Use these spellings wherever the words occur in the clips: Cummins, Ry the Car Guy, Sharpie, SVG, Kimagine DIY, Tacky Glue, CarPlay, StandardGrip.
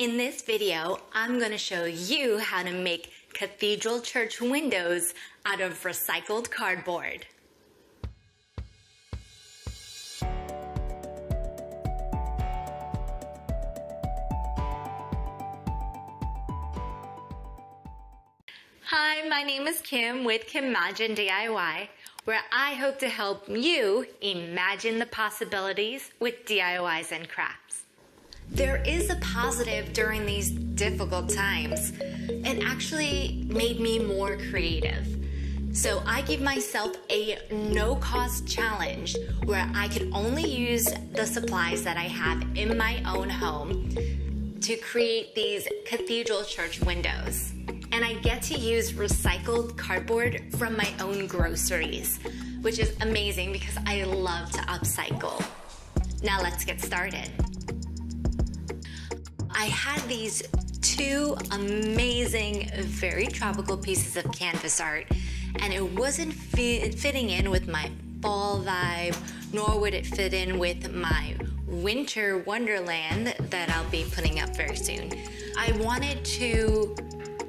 In this video, I'm going to show you how to make cathedral church windows out of recycled cardboard. Hi, my name is Kim with Kimagine DIY, where I hope to help you imagine the possibilities with DIYs and crafts. There is a positive during these difficult times. It actually made me more creative. So I give myself a no-cost challenge where I can only use the supplies that I have in my own home to create these cathedral church windows. And I get to use recycled cardboard from my own groceries, which is amazing because I love to upcycle. Now let's get started. I had these two amazing, very tropical pieces of canvas art, and it wasn't fitting in with my fall vibe, nor would it fit in with my winter wonderland that I'll be putting up very soon. I wanted to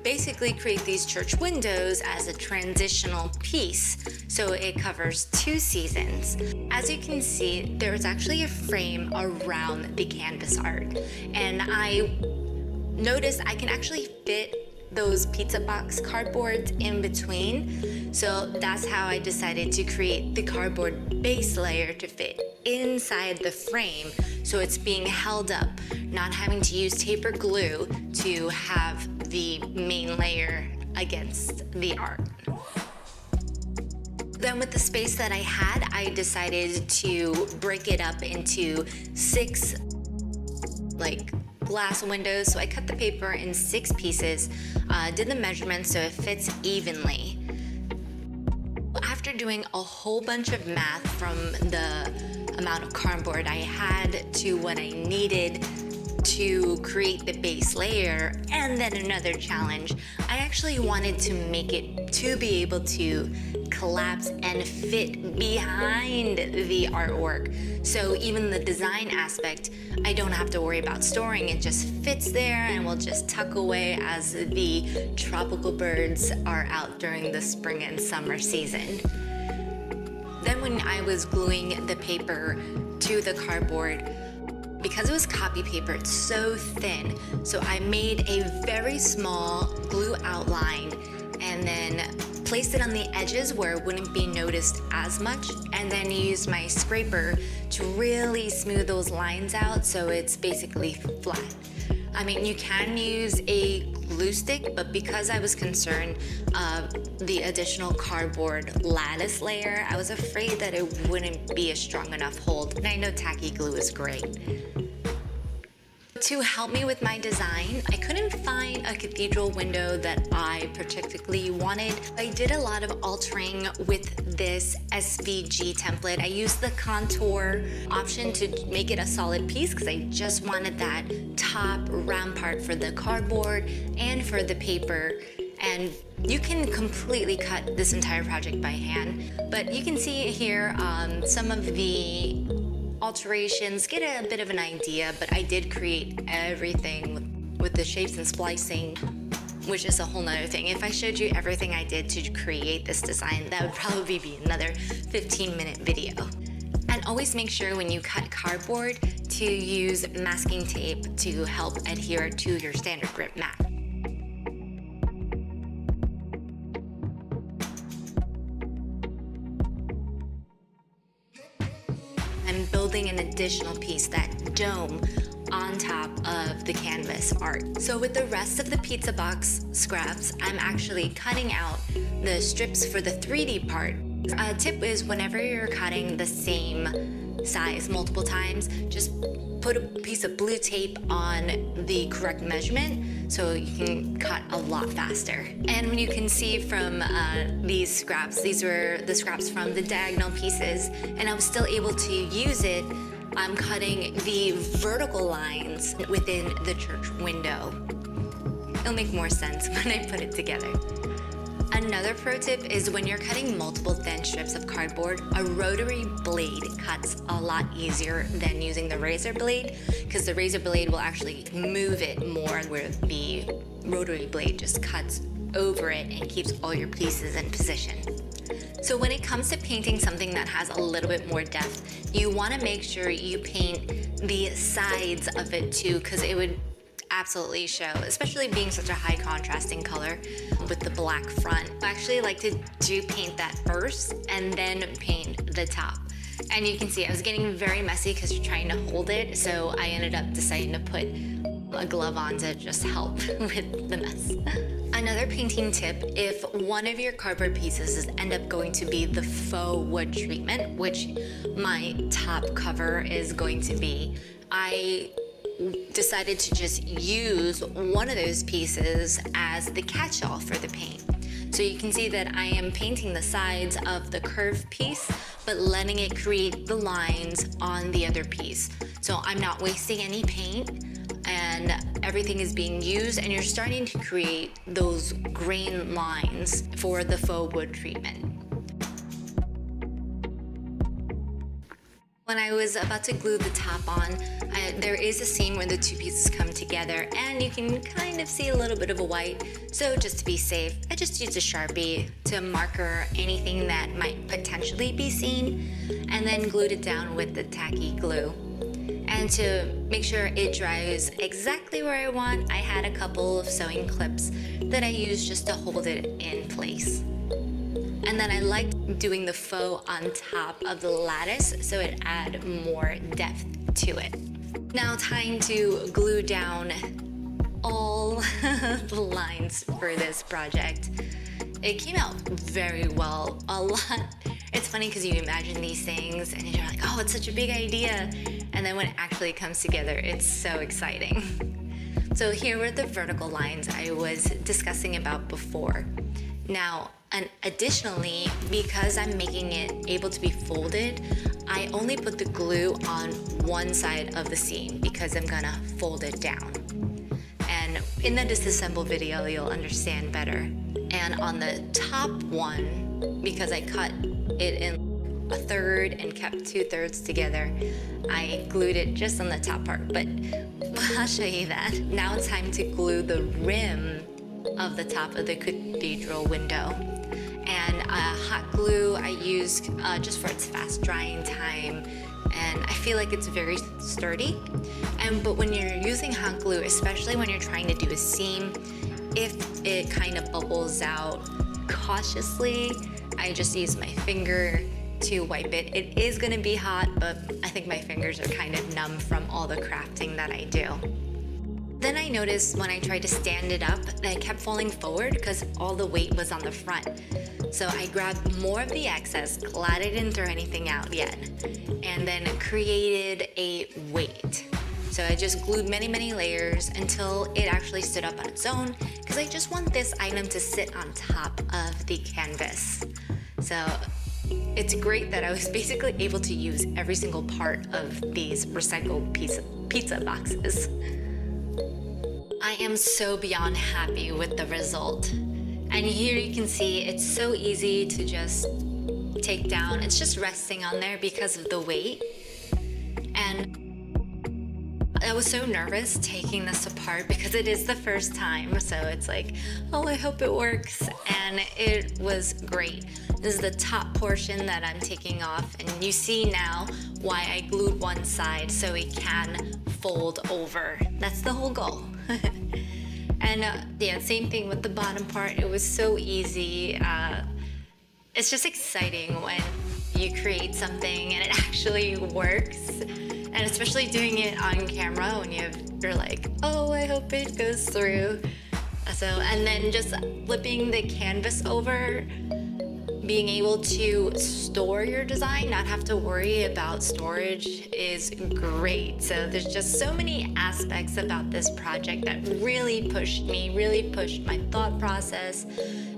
basically create these church windows as a transitional piece, so it covers two seasons. As you can see, there's actually a frame around the canvas art, and I noticed I can actually fit those pizza box cardboards in between, so that's how I decided to create the cardboard base layer to fit inside the frame, so it's being held up, not having to use tape or glue to have the main layer against the art. Then with the space that I had, I decided to break it up into six like glass windows. So I cut the paper in six pieces, did the measurements so it fits evenly. After doing a whole bunch of math from the amount of cardboard I had to what I needed to create the base layer, and then another challenge, I actually wanted to make it to be able to collapse and fit behind the artwork. So even the design aspect, I don't have to worry about storing, it just fits there and will just tuck away as the tropical birds are out during the spring and summer season. Then when I was gluing the paper to the cardboard, because it was copy paper, it's so thin, so I made a very small glue outline and then placed it on the edges where it wouldn't be noticed as much, and then used my scraper to really smooth those lines out so it's basically flat. I mean, you can use a glue stick, but because I was concerned of the additional cardboard lattice layer, I was afraid that it wouldn't be a strong enough hold, and I know tacky glue is great. To help me with my design, I couldn't find a cathedral window that I particularly wanted. I did a lot of altering with this SVG template. I used the contour option to make it a solid piece because I just wanted that top round part for the cardboard and for the paper. And you can completely cut this entire project by hand, but you can see here some of the alterations, get a bit of an idea, but I did create everything with the shapes and splicing, which is a whole nother thing. If I showed you everything I did to create this design, that would probably be another 15-minute video. And always make sure when you cut cardboard to use masking tape to help adhere to your standard grip mat. I'm building an additional piece, that dome, on top of the canvas art. So with the rest of the pizza box scraps, I'm actually cutting out the strips for the 3D part. A tip is whenever you're cutting the same size multiple times, just put a piece of blue tape on the correct measurement so you can cut a lot faster. And you can see from these scraps, these were the scraps from the diagonal pieces, and I was still able to use it. I'm cutting the vertical lines within the church window. It'll make more sense when I put it together. Another pro tip is when you're cutting multiple thin strips of cardboard, a rotary blade cuts a lot easier than using the razor blade, because the razor blade will actually move it more, where the rotary blade just cuts over it and keeps all your pieces in position. So when it comes to painting something that has a little bit more depth, you want to make sure you paint the sides of it too, because it would absolutely show, especially being such a high contrasting color with the black front. I actually like to do paint that first and then paint the top. And you can see I was getting very messy because you're trying to hold it, so I ended up deciding to put a glove on to just help with the mess. Another painting tip, if one of your cardboard pieces end up going to be the faux wood treatment, which my top cover is going to be, I decided to just use one of those pieces as the catch-all for the paint. So you can see that I am painting the sides of the curved piece, but letting it create the lines on the other piece. So I'm not wasting any paint, and everything is being used, and you're starting to create those grain lines for the faux wood treatment. When I was about to glue the top on, there is a seam where the two pieces come together, and you can kind of see a little bit of a white. So just to be safe, I just used a Sharpie to marker anything that might potentially be seen, and then glued it down with the tacky glue. And to make sure it dries exactly where I want, I had a couple of sewing clips that I used just to hold it in place. And then I liked doing the faux on top of the lattice, so it added more depth to it. Now time to glue down all the lines for this project. It came out very well, a lot. It's funny because you imagine these things and you're like, oh, it's such a big idea. And then when it actually comes together, it's so exciting. So here were the vertical lines I was discussing about before. Now, and additionally, because I'm making it able to be folded, I only put the glue on one side of the seam because I'm gonna fold it down. And in the disassemble video, you'll understand better. And on the top one, because I cut it in a third and kept two thirds together, I glued it just on the top part, but I'll show you that. Now it's time to glue the rim of the top of the cathedral window. And hot glue I used just for its fast drying time, and I feel like it's very sturdy. But when you're using hot glue, especially when you're trying to do a seam, if it kind of bubbles out cautiously, I just use my finger to wipe it. It is gonna be hot, but I think my fingers are kind of numb from all the crafting that I do. Then I noticed when I tried to stand it up that I kept falling forward because all the weight was on the front. So I grabbed more of the excess, glad I didn't throw anything out yet, and then created a weight. So I just glued many layers until it actually stood up on its own, because I just want this item to sit on top of the canvas. So it's great that I was basically able to use every single part of these recycled pizza boxes. I am so beyond happy with the result. And here you can see it's so easy to just take down. It's just resting on there because of the weight. And I was so nervous taking this apart because it is the first time, so it's like, oh, I hope it works, and it was great. This is the top portion that I'm taking off, and you see now why I glued one side so it can fold over. That's the whole goal. And yeah, same thing with the bottom part. It was so easy. It's just exciting when you create something and it actually works. And especially doing it on camera when you're like, oh, I hope it goes through. So, and then just flipping the canvas over, being able to store your design, not have to worry about storage, is great. So there's just so many aspects about this project that really pushed me, really pushed my thought process,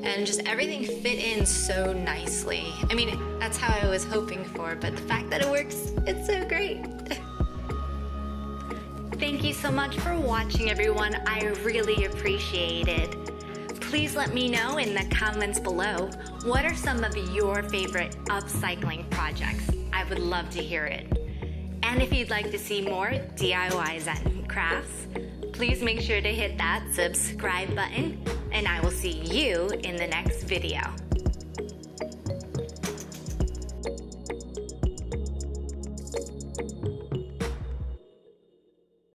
and just everything fit in so nicely. I mean, that's how I was hoping for, but the fact that it works, it's so great. Thank you so much for watching, everyone. I really appreciate it. Please let me know in the comments below, what are some of your favorite upcycling projects? I would love to hear it. And if you'd like to see more DIYs and crafts, please make sure to hit that subscribe button, and I will see you in the next video.